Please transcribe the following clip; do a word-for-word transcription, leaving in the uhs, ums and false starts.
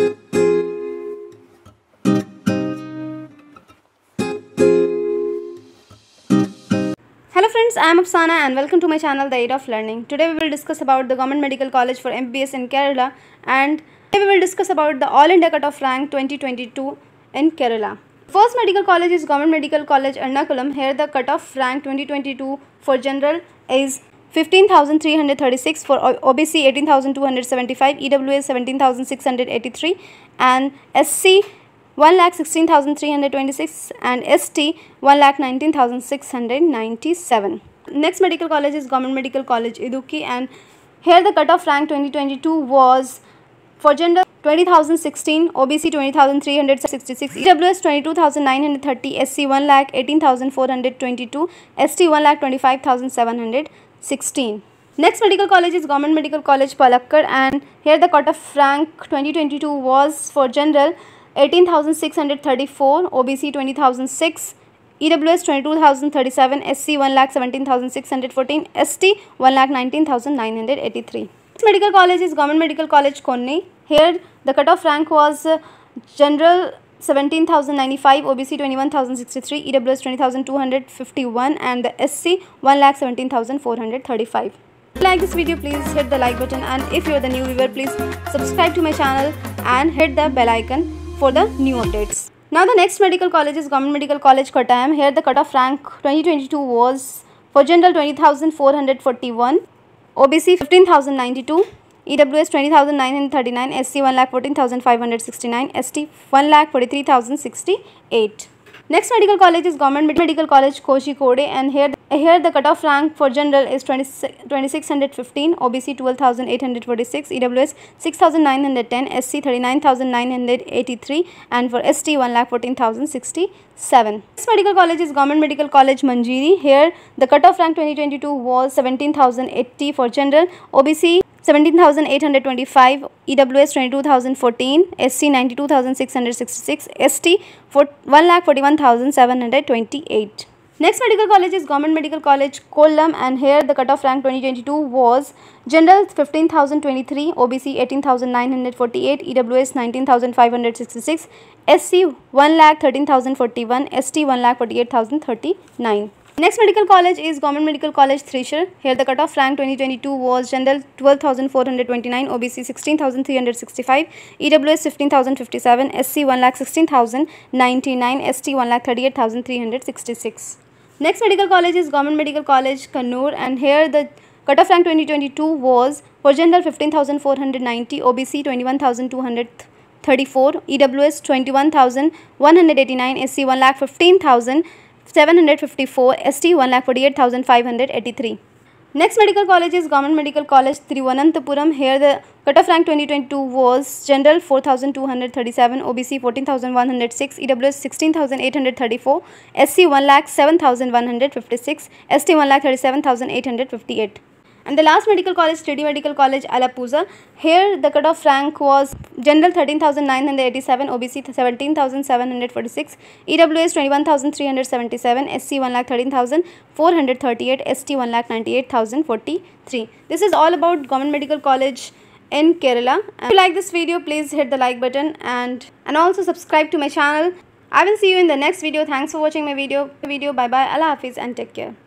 Hello friends, I am Afsana and welcome to my channel The Aid of Learning. Today we will discuss about the Government Medical College for M B B S in Kerala, and today we will discuss about the All India Cut-off Rank twenty twenty-two in Kerala. First medical college is Government Medical College Ernakulam. Here the cut-off rank twenty twenty-two for general is fifteen thousand three hundred thirty-six, for O B C eighteen thousand two hundred seventy-five, E W S seventeen thousand six hundred eighty-three, and S C one lakh sixteen thousand three hundred twenty-six and S T one lakh nineteen thousand six hundred ninety-seven. Next medical college is Government Medical College Idukki, and here the cut-off rank twenty twenty-two was for general twenty thousand sixteen, O B C twenty thousand three hundred sixty-six, E W S twenty-two thousand nine hundred thirty, S C one lakh eighteen thousand four hundred twenty-two, S T one lakh twenty-five thousand seven hundred sixteen. Next medical college is Government Medical College Palakkad, and here the cut-off rank twenty twenty-two was for general eighteen thousand six hundred thirty-four, O B C twenty thousand six, E W S twenty-two thousand thirty-seven, S C one lakh seventeen thousand six hundred fourteen, S T one lakh nineteen thousand nine hundred eighty-three. Next medical college is Government Medical College Konni. Here the cut-off rank was uh, general seventeen thousand ninety-five, O B C twenty-one thousand sixty-three, E W S twenty thousand two hundred fifty-one, and the S C one lakh seventeen thousand four hundred thirty-five. If you like this video, please hit the like button, and if you are the new viewer, please subscribe to my channel and hit the bell icon for the new updates. Now the next medical college is Government Medical College Katayam. Here the cut-off rank twenty twenty-two was for general twenty thousand four hundred forty-one, O B C fifteen thousand ninety-two, E W S twenty thousand nine hundred thirty-nine, S C one lakh fourteen thousand five hundred sixty-nine, S T one lakh forty-three thousand sixty-eight. Next medical college is Government Medical College Kozhikode, and here the, here the cut-off rank for general is twenty-six thousand six hundred fifteen, O B C twelve thousand eight hundred forty-six, E W S six thousand nine hundred ten, S C thirty-nine thousand nine hundred eighty-three, and for S T one lakh fourteen thousand sixty-seven. Next medical college is Government Medical College Manjiri. Here the cut-off rank twenty twenty-two was seventeen thousand eighty for general, O B C seventeen thousand eight hundred twenty-five, E W S twenty-two thousand fourteen, S C ninety-two thousand six hundred sixty-six, S T one lakh forty-one thousand seven hundred twenty-eight. Next medical college is Government Medical College Kollam, and here the cut-off rank twenty twenty-two was general fifteen thousand twenty-three, O B C eighteen thousand nine hundred forty-eight, E W S nineteen thousand five hundred sixty-six, S C one lakh thirteen thousand forty-one, S T one lakh forty-eight thousand thirty-nine. Next medical college is Government Medical College Thrissur. Here the cut-off rank twenty twenty-two was general twelve thousand four hundred twenty-nine, O B C sixteen thousand three hundred sixty-five, E W S fifteen thousand fifty-seven, S C one lakh sixteen thousand ninety-nine, S T one lakh thirty-eight thousand three hundred sixty-six. Next medical college is Government Medical College Kanur, and here the cut-off rank twenty twenty-two was for general fifteen thousand four hundred ninety, O B C twenty-one thousand two hundred thirty-four, E W S twenty-one thousand one hundred eighty-nine, S C one lakh fifteen thousand seven hundred fifty-four, S T one lakh forty-eight thousand five hundred eighty-three. Next medical college is Government Medical College Thiruvananthapuram. Here the cut-off rank twenty twenty-two was general four thousand two hundred thirty-seven, O B C fourteen thousand one hundred six, E W S sixteen thousand eight hundred thirty-four, S C one lakh seven thousand one hundred fifty-six, S T one lakh thirty-seven thousand eight hundred fifty-eight. And the last medical college, Tidiy Medical College Alappuzha. Here the cut-off rank was general thirteen thousand nine hundred eighty-seven, O B C seventeen thousand seven hundred forty-six, E W S twenty-one thousand three hundred seventy-seven, S C one lakh thirteen thousand four hundred thirty-eight, S T one lakh ninety-eight thousand forty-three. This is all about Government Medical College in Kerala. And if you like this video, please hit the like button and, and also subscribe to my channel. I will see you in the next video. Thanks for watching my video. video. Bye bye. Allah Hafiz and take care.